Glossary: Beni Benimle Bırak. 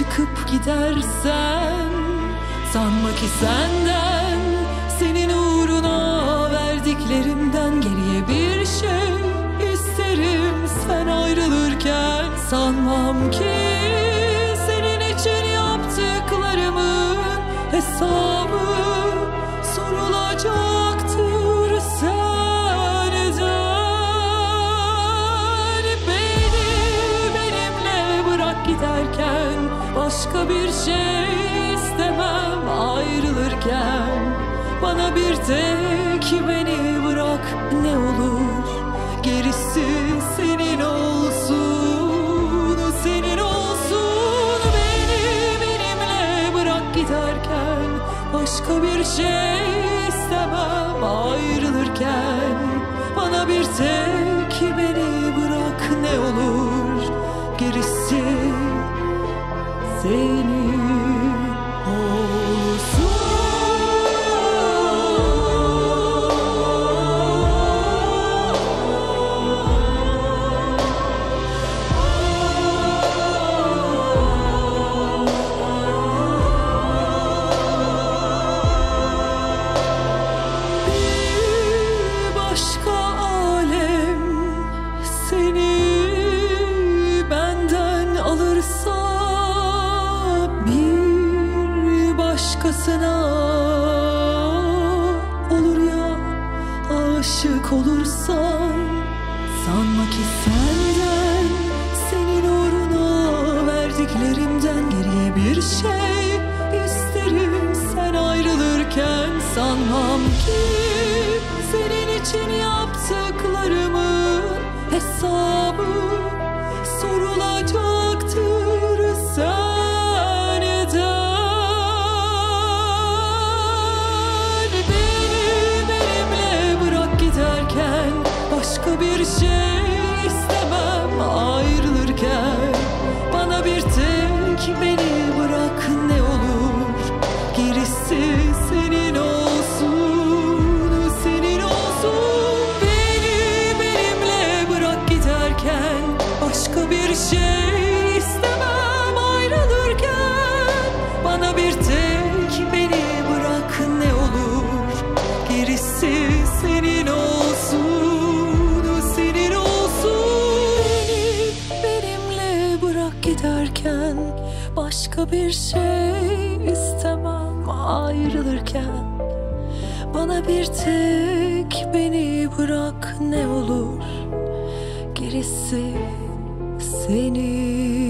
Çıkıp gidersen, sanma ki senden, senin uğruna verdiklerimden geriye bir şey isterim. Sen ayrılırken sanmam ki senin için yaptıklarımın hesabı sorulacaktır senden. Beni benimle bırak giderken, başka bir şey istemem ayrılırken. Bana bir tek beni bırak ne olur, gerisi senin olsun, senin olsun. Beni benimle bırak giderken, başka bir şey istemem ayrılırken. Bana bir tek beni bırak ne olur, gerisi senin olsun. Bir başka alem seni benden alırsa, başkasına olur ya aşık olursan, sanma ki senden, senin uğruna verdiklerimden geriye bir şey isterim. Sen ayrılırken sanmam ki senin için yaptıklarımın hesabı sorulacaktır sen. Başka bir şey istemem ayrılırken, bana bir tek beni bırak ne olur, gerisi senin olsun, senin olsun. Beni benimle bırak giderken, başka bir şey istemem ayrılırken. Bana bir tek beni bırak ne olur, gerisi senin olsun. Giderken, başka bir şey istemem ayrılırken. Bana bir tek beni bırak ne olur, gerisi senin.